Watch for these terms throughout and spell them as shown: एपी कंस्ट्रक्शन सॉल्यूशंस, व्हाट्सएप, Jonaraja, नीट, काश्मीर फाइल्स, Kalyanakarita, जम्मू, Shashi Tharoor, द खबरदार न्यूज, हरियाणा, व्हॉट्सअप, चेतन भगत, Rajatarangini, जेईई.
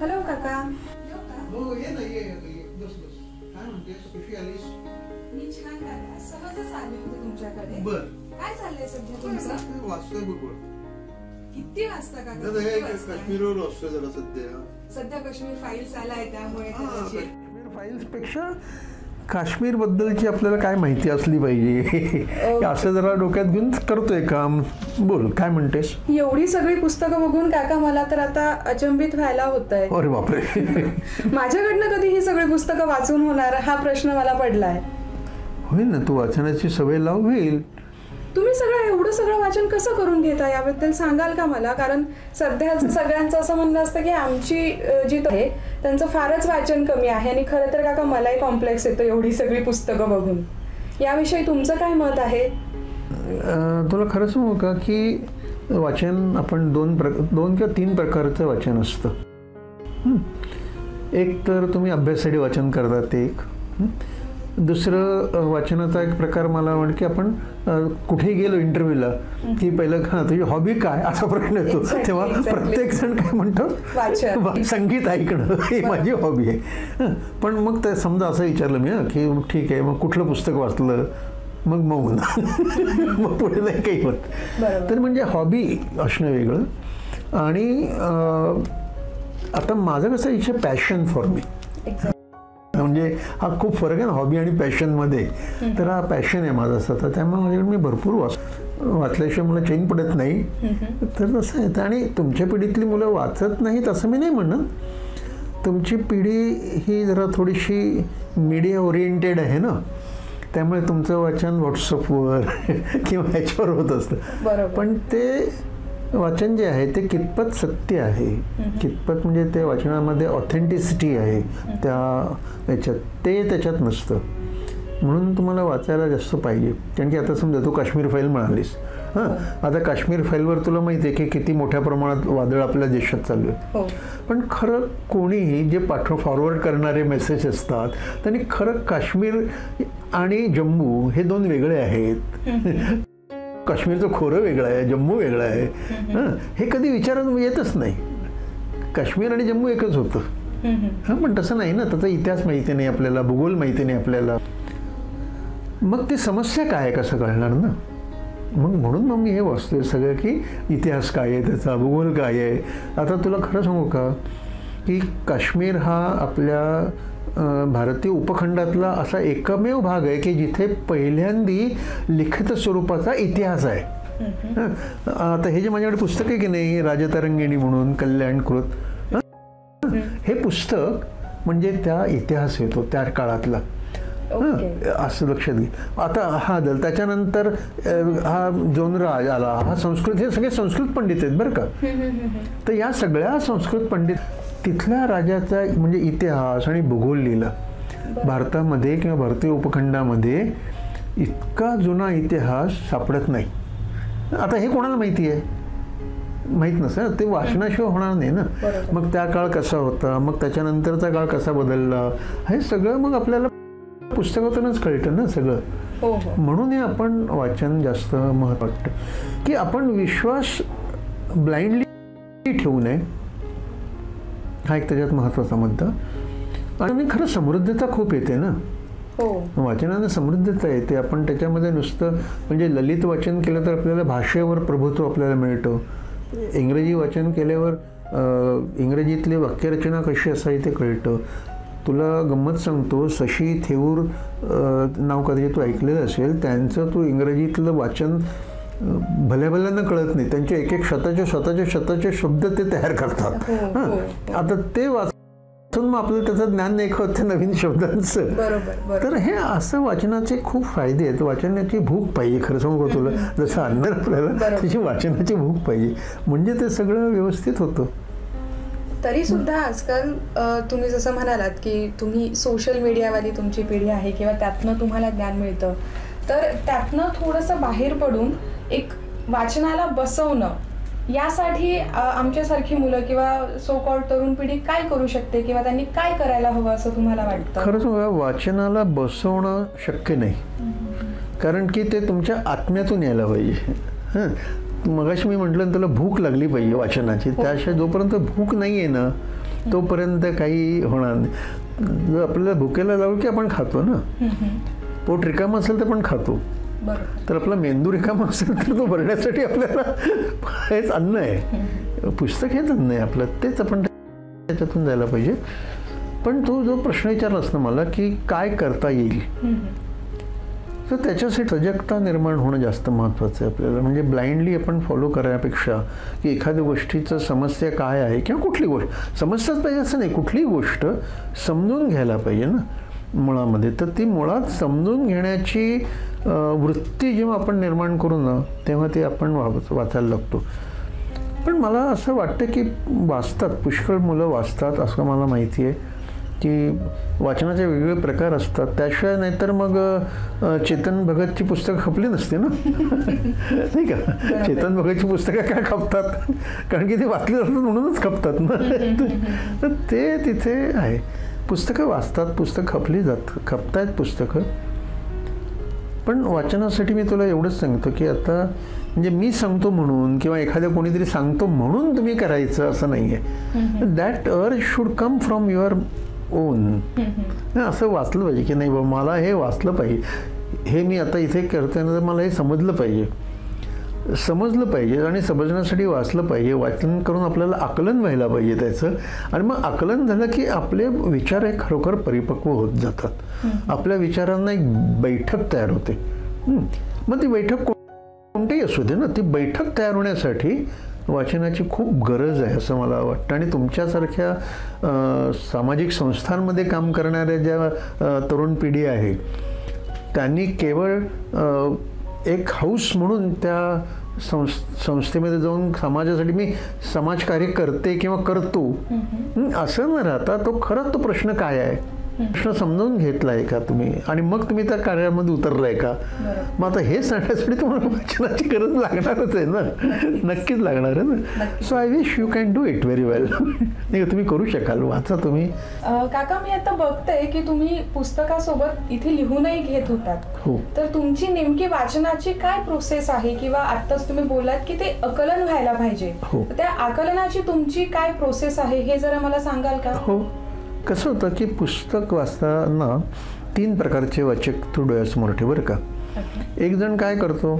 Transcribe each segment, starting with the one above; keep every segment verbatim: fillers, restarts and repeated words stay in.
Hello काका हो ये ना ये बस बस काय म्हणते कशी आलीस? मी छान काका, सहजच आले होते तुमच्याकडे। बर काय चाललंय सध्या तुमचं? वाचतोय बरोबर। किती वाजता काका? काश्मीरवर वाचतोय जरा सध्या। सध्या काश्मीर फाइल्स आलाय त्यामुळे काश्मीर फाइल्स पेक्षा काश्मीर बद्दलची आपल्याला काय माहिती असली पाहिजे असं जरा डोक्यात घेऊन करतोय काम। बोल काय म्हणतेस? एवढी सगळी पुस्तकं बघून काका मला तर आता अचंबित व्हायला होतंय। अरे बापरे माझ्याकडनं कधी ही सगळी पुस्तकं वाचून होणार हा प्रश्न मला पडलाय। होईल ना, तू वाचनाची सवय लाव, होईल। तुम्ही सगळं एवढं सगळं वाचन कसं करून घेता याबद्दल सांगाल का मला? कारण सध्या सगळ्यांचं असं म्हणणं असतं की आमची जी आहे त्यांचं फारच वाचन कमी आहे आणि खरं तर काका मलाही कॉम्प्लेक्स येतो एवढी सगळी पुस्तकं बघून। याविषयी तुमचं काय मत आहे? तुला खरं सांगू का की वाचन आपण दोन प्रकार दोन किंवा तीन प्रकारचं वाचन असतं। एक तर तुम्ही अभ्यासासाठी वाचन करतात, एक दुसरं वाचनाचा एक प्रकार मला वाटतं की आपण कुठे गेलो इंटरव्ह्यूला की पहिलं हां तुझी हॉबी काय असा प्रश्न येतो, तेव्हा प्रत्येक जण काय म्हणतो संगीत ऐकणं ही माझी हॉबी आहे। पण मग ते समजा असं विचारलं मी की ठीक आहे मग कुठलं पुस्तक वाचलं, मग मौन मग पुढे नाही काही होत। तर म्हणजे हॉबी असणं वेगळं आणि आता माझं कसं इच्छा पॅशन फॉर मी, म्हणजे हा खूप फरक आहे ना हॉबी आणि पॅशनमध्ये। तर हा पॅशन आहे माझा स्वतः, त्यामुळे माझ्याकडे मी भरपूर वाच वाचल्याशिवाय मला चैन पडत नाही। तर तसं आहे. आणि तुमच्या पिढीतली मुलं वाचत नाहीत असं मी नाही म्हणत, तुमची पिढी ही जरा थोडीशी मीडिया ओरिएंटेड आहे ना, त्यामुळे तुमचं वाचन व्हॉट्सअपवर किंवा ह्याच्यावर होत असतं। पण ते वाचन जे आहे ते कितपत सत्य आहे, कितपत म्हणजे ते वाचनामध्ये ऑथेंटिसिटी आहे त्या याच्यात, ते त्याच्यात नसतं। म्हणून तुम्हाला वाचायला जास्त पाहिजे, कारण की आता समजा तू काश्मीर फाईल म्हणालीस, हां आता काश्मीर फाईलवर तुला माहिती आहे की किती मोठ्या प्रमाणात वादळ आपल्या देशात चालू आहे। पण खरं कोणीही जे पाठव फॉरवर्ड करणारे मेसेज असतात त्यांनी खरं काश्मीर आणि जम्मू हे दोन वेगळे आहेत काश्मीरचं खोरं वेगळं आहे, जम्मू वेगळं आहे, हां हे कधी विचारात येतच नाही। काश्मीर आणि जम्मू एकच होतं हां, पण तसं नाही ना, त्याचा इतिहास माहिती नाही आपल्याला, भूगोल माहिती नाही आपल्याला, मग ती समस्या काय आहे कसं कळणार ना। मग म्हणून मग मी हे वाचतोय सगळं की इतिहास काय आहे त्याचा, भूगोल काय आहे। आता तुला खरं सांगू का की काश्मीर हा आपल्या भारतीय उपखंडातला असा एकमेव भाग आहे की जिथे पहिल्यांदी लिखित स्वरूपाचा इतिहास आहे। आता हे जे माझ्याकडे पुस्तक आहे की नाही राजतरंगिणी म्हणून कल्याणकृत, हे पुस्तक म्हणजे त्या इतिहास येतो त्या काळातला असं लक्षात घे। आता हा दल त्याच्यानंतर हा जोनराज आला, हा संस्कृत, हे सगळे संस्कृत पंडित आहेत बरं का। तर या सगळ्या संस्कृत पंडित तिथल्या राजाचा म्हणजे इतिहास आणि भूगोल लिहिला। भारतामध्ये किंवा भारतीय उपखंडामध्ये इतका जुना इतिहास सापडत नाही। आता हे कोणाला माहिती आहे? माहीत नसेल, ते वाचनाशिवाय होणार नाही ना। मग त्या काळ कसा होता, मग त्याच्यानंतरचा काळ कसा बदलला, हे सगळं मग आपल्याला पुस्तकातूनच कळतं ना सगळं। म्हणून हे आपण वाचन जास्त महत्त्व वाटतं की आपण विश्वास ब्लाइंडली ठेवू नये, हा एक त्याच्यात महत्त्वाचा मुद्दा। आणि खरं समृद्धता खूप येते ना वाचनाने, समृद्धता येते। आपण त्याच्यामध्ये नुसतं म्हणजे ललित वाचन केलं तर आपल्याला भाषेवर प्रभुत्व आपल्याला मिळतं, इंग्रजी वाचन केल्यावर इंग्रजीतली वाक्यरचना कशी असावी ते कळतं। तुला गंमत सांगतो, शशी थेऊर नाव कधी तू ऐकलेलं असेल, त्यांचं तू इंग्रजीतलं वाचन भल्या भल्यांना कळत नाही, त्यांचे एक एक शताचे शताचे शताचे शब्द ते तयार करतात हां। आता ते वाचून मग आपल्याला त्याचं ज्ञान नाही होतं नवीन शब्दांचं। तर हे असं वाचनाचे खूप फायदे आहेत, वाचनाची भूक पाहिजे। खरं सांगू का तुला, जसं अन्न आपल्याला तशी वाचनाची भूक पाहिजे, म्हणजे ते सगळं व्यवस्थित होतं। तरी सुद्धा आजकाल तुम्ही जसं म्हणालात की तुम्ही सोशल मीडियावाली तुमची पिढी आहे किंवा त्यातनं तुम्हाला ज्ञान मिळतं, तर त्यातनं थोडंसं बाहेर पडून एक वाचनाला बसवणं यासाठी आमच्यासारखी मुलं किंवा सो कॉल्ड तरुण पिढी काय करू शकते किंवा त्यांनी काय करायला हवं असं तुम्हाला वाटतं? खरंच वाचनाला बसवणं शक्य नाही, कारण की ते तुमच्या आत्म्यातून यायला पाहिजे हां। मगाशी मी म्हटलं तुला भूक लागली पाहिजे वाचनाची, त्याशिवाय जोपर्यंत भूक नाही आहे ना तोपर्यंत काही होणार नाही. जर आपल्याला भुकेला लागलं की आपण खातो ना, पोट रिकामं असेल तर आपण खातो, तर आपला मेंदू रिकामा असेल तर तो भरण्यासाठी आपल्याला हेच अन्न आहे, पुस्तक हेच अन्न आहे आपलं, तेच आपण त्याच्यातून जायला पाहिजे. पण तो जो प्रश्न विचारलास ना मला की काय करता येईल, तर त्याच्यासाठी सजगता निर्माण होणं जास्त महत्त्वाचं आहे आपल्याला. म्हणजे ब्लाइंडली आपण फॉलो करण्यापेक्षा की एखाद्या गोष्टीचं समस्या काय आहे किंवा कुठली गोष्ट समस्याच पाहिजे असं नाही, कुठलीही गोष्ट समजून घ्यायला पाहिजे ना मुळामध्ये. तर ती मुळात समजून घेण्याची वृत्ती जेव्हा आपण निर्माण करू ना तेव्हा ते आपण वाचायला लागतो. पण मला असं वाटतं की वाचतात पुष्कळ मुलं, वाचतात असं मला माहिती आहे की वाचनाचे वेगवेगळे प्रकार असतात. त्याशिवाय नाहीतर मग चेतन भगतची पुस्तकं खपली नसते ना, नाही का? चेतन भगतची पुस्तकं का खपतात? कारण की ते वाचली जातात म्हणूनच खपतात ना. तर ते तिथे आहे, पुस्तकं वाचतात, पुस्तकं खपली जात खपतायत पुस्तकं. पण वाचनासाठी मी तुला एवढंच सांगतो की आता म्हणजे मी सांगतो म्हणून किंवा एखाद्या कोणीतरी सांगतो म्हणून तुम्ही करायचं असं नाही आहे. That urge should come from your own. असं वाचलं पाहिजे की नाही बाबा मला हे वाचलं पाहिजे, हे मी आता इथे करते ना, तर मला हे समजलं पाहिजे, समजलं पाहिजे आणि समजण्यासाठी वाचलं पाहिजे. वाचन करून आपल्याला आकलन व्हायला पाहिजे त्याचं, आणि मग आकलन झालं की आपले विचार हे खरोखर परिपक्व होत जातात. आपल्या विचारांना एक बैठक तयार होते. मग ती बैठक कोणतीही असू दे ना, ती बैठक तयार होण्यासाठी वाचनाची खूप गरज आहे असं मला वाटतं. आणि तुमच्यासारख्या सामाजिक संस्थांमध्ये काम करणाऱ्या ज्या तरुण पिढी आहे त्यांनी केवळ एक हाऊस म्हणून त्या संस् संस्थेमध्ये जाऊन समाजासाठी मी समाजकार्य करते किंवा करतो असं न राहता तो खरंच तो प्रश्न काय आहे प्रश्न समजावून घेतला आहे का तुम्ही, आणि मग तुम्ही त्या कार्यामध्ये उतरला आहे का. मग आता हे सांगण्यासाठी तुम्हाला वाचनाची गरज लागणारच आहे ना, नक्कीच लागणार आहे ना. So I wish you can do it very well. नाही तुम्ही करू शकाल, वाचा तुम्ही. काका मी आता बघते की तुम्ही पुस्तकासोबत इथे लिहूनही घेत होतात, तर तुमची नेमकी वाचनाची काय प्रोसेस आहे? किंवा आत्ताच तुम्ही बोललात की ते आकलन व्हायला पाहिजे, त्या आकलनाची तुमची काय प्रोसेस आहे हे जरा मला सांगाल का? हो, कसं होतं की पुस्तक वाचताना तीन प्रकारचे वाचक तू डोळ्यासमोर ठेव बरं का. एक जण काय करतो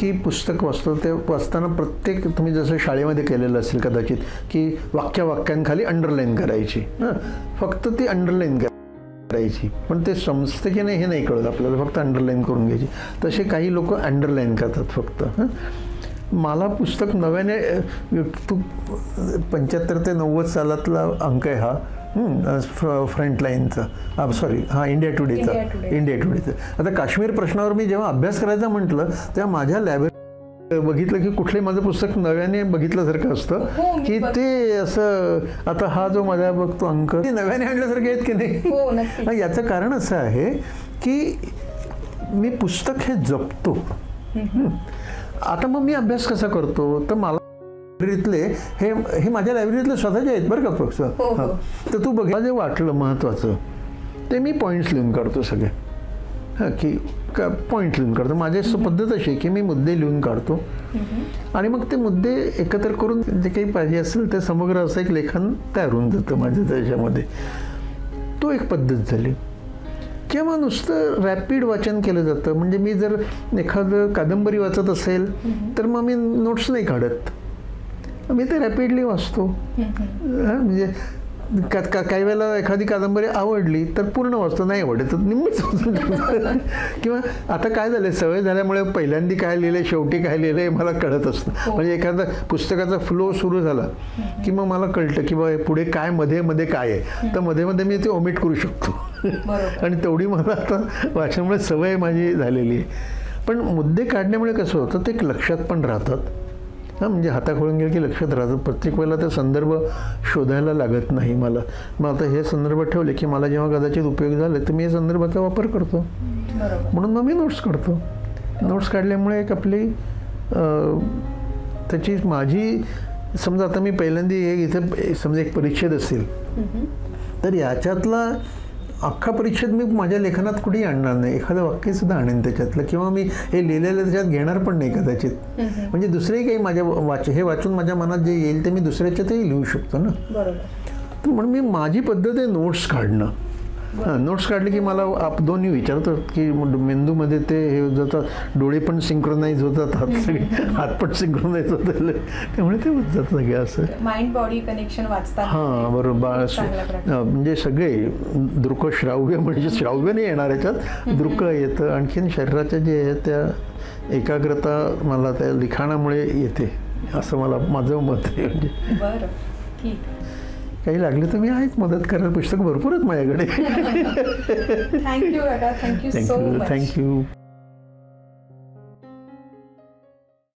की पुस्तक वाचतो, ते वाचताना प्रत्येक तुम्ही जसं शाळेमध्ये केलेलं असेल कदाचित की वाक्या वाक्यांखाली अंडरलाईन करायची हां, फक्त ती अंडरलाईन करायची, पण ते समजते की नाही हे नाही कळत आपल्याला, फक्त अंडरलाईन करून घ्यायची. तसे काही लोक अंडरलाईन करतात फक्त. हां, मला पुस्तक नव्याने तू पंच्याहत्तर ते नव्वद सालातला अंक आहे हा फ्रंटलाईनचा, सॉरी हां इंडिया टुडेचा, इंडिया टुडेचा. आता काश्मीर प्रश्नावर मी जेव्हा अभ्यास करायचा म्हटलं तेव्हा माझ्या लायब्ररी बघितलं की कुठलंही माझं पुस्तक नव्याने बघितल्यासारखं असतं की ते असं आता हा जो माझा बघतो अंक ते नव्याने आणल्यासारखे आहेत की नाही. याचं कारण असं आहे की मी पुस्तक हे जपतो. आता मग मी अभ्यास कसा करतो, तर मला लायब्ररीतले हे हे माझ्या लायब्ररीतले स्वतःचे आहेत बरं का फक्त. हां, तर तू बघा जे वाटलं महत्त्वाचं ते मी पॉईंट्स लिहून काढतो सगळे. हां, की का पॉईंट लिहून काढतो. माझी पद्धत अशी की मी मुद्दे लिहून काढतो आणि मग ते मुद्दे एकत्र करून जे काही पाहिजे असेल ते समग्र असं एक लेखन तयार होऊन जातं माझ्या त्याच्यामध्ये. तो एक पद्धत झाली. किंवा नुसतं रॅपिड वाचन केलं जातं, म्हणजे मी जर एखादं कादंबरी वाचत असेल तर मग मी नोट्स नाही काढत, मी ते रॅपिडली वाचतो. म्हणजे का काही वेळेला एखादी कादंबरी आवडली तर पूर्ण वाचतो, नाही आवडत तर निम्मीच वाचून टाकतो. किंवा आता काय झालं सवय झाल्यामुळे पहिल्यांदा काय लिहिलं शेवटी काय लिहिलं हे मला कळत असतं. म्हणजे एखादा पुस्तकाचा फ्लो सुरू झाला की मग मला कळतं की बाबा पुढे काय मध्ये मध्ये काय आहे, तर मध्ये मध्ये मी ते ओमिट करू शकतो. आणि तेवढी मला आता वाचनामुळे सवय माझी झालेली आहे. पण मुद्दे काढण्यामुळे कसं होतं ते लक्षात पण राहतात. हां, म्हणजे हाताखोळून गेलं की लक्षात राहतं, प्रत्येक वेळेला ते संदर्भ शोधायला लागत नाही मला. मग आता हे संदर्भ ठेवले की मला जेव्हा कदाचित उपयोग झाले तर मी हे संदर्भाचा वापर करतो, म्हणून मग मी नोट्स काढतो. नोट्स काढल्यामुळे एक आपली त्याची माझी समजा आता मी पहिल्यांदा हे इथे समजा एक परिच्छेद असेल तर याच्यातला अख्खा परिच्छेद मी माझ्या लेखनात कुठेही आणणार नाही, एखादं वाक्यसुद्धा आणेन त्याच्यातलं, किंवा मी हे लिहिलेलं त्याच्यात घेणार पण नाही कदाचित. म्हणजे दुसरेही काही माझ्या वाच हे वाचून माझ्या मनात जे येईल ते मी दुसऱ्याच्यातही लिहू शकतो ना. तर म्हणून मी माझी पद्धत आहे नोट्स काढणं. हां, नोट्स काढले की मला आप दोन्ही विचारतात की मेंदूमध्ये ते हे जातात, डोळे पण सिंक्रोनाइज होतात, हात सगळे हात पण सिंक्रोनाइज होतात, त्यामुळे ते जातं सगळे असं माइंड बॉडी कनेक्शन वाचतात. हां बरोबर, म्हणजे सगळे दृक श्राव्य, म्हणजे श्राव्य नाही येणार याच्यात, दृक येतं. आणखीन शरीराच्या जे आहे त्या एकाग्रता मला त्या लिखाणामुळे येते असं मला माझं मत आहे. म्हणजे बरं ठीक, काही लागले तर मी आहेच मदत करायला, पुस्तक भरपूर आहेत माझ्याकडे. थँक्यू दादा, थँक्यू सो मच. थँक्यू.